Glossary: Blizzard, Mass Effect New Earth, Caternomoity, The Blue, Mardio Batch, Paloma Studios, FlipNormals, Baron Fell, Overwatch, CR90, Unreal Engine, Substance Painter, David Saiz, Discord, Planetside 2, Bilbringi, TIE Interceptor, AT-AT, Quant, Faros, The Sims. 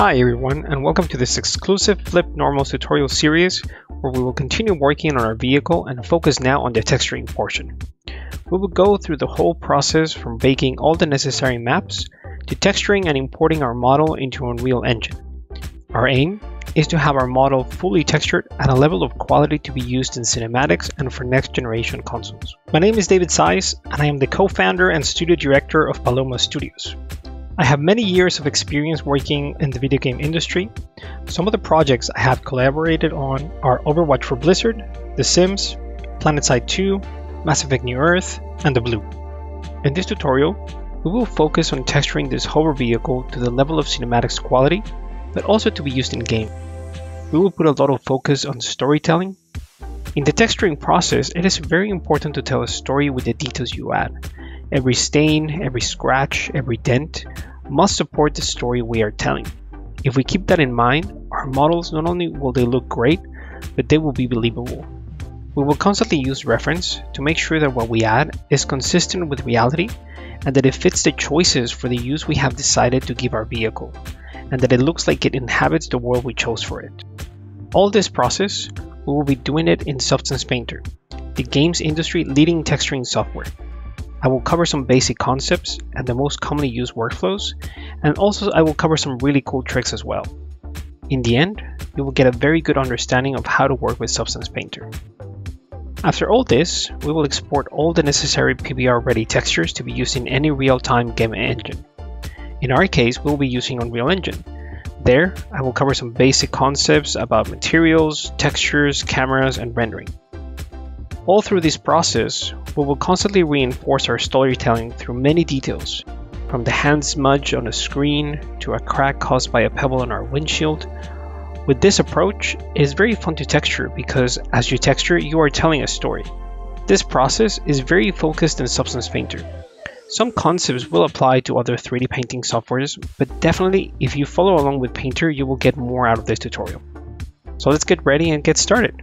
Hi everyone, and welcome to this exclusive FlipNormals tutorial series where we will continue working on our vehicle and focus now on the texturing portion. We will go through the whole process from baking all the necessary maps to texturing and importing our model into Unreal Engine. Our aim is to have our model fully textured at a level of quality to be used in cinematics and for next generation consoles. My name is David Saiz, and I am the co-founder and studio director of Paloma Studios. I have many years of experience working in the video game industry. Some of the projects I have collaborated on are Overwatch for Blizzard, The Sims, Planetside 2, Mass Effect New Earth, and The Blue. In this tutorial, we will focus on texturing this hover vehicle to the level of cinematics quality, but also to be used in game. We will put a lot of focus on storytelling. In the texturing process, it is very important to tell a story with the details you add. Every stain, every scratch, every dent must support the story we are telling. If we keep that in mind, our models not only will they look great, but they will be believable. We will constantly use reference to make sure that what we add is consistent with reality and that it fits the choices for the use we have decided to give our vehicle, and that it looks like it inhabits the world we chose for it. All this process, we will be doing it in Substance Painter, the games industry leading texturing software. I will cover some basic concepts and the most commonly used workflows, and also I will cover some really cool tricks as well. In the end, you will get a very good understanding of how to work with Substance Painter. After all this, we will export all the necessary PBR-ready textures to be used in any real-time game engine. In our case, we will be using Unreal Engine. There, I will cover some basic concepts about materials, textures, cameras, and rendering. All through this process, we will constantly reinforce our storytelling through many details, from the hand smudge on a screen to a crack caused by a pebble on our windshield. With this approach, it is very fun to texture because as you texture, you are telling a story. This process is very focused in Substance Painter. Some concepts will apply to other 3D painting softwares, but definitely if you follow along with Painter, you will get more out of this tutorial. So let's get ready and get started.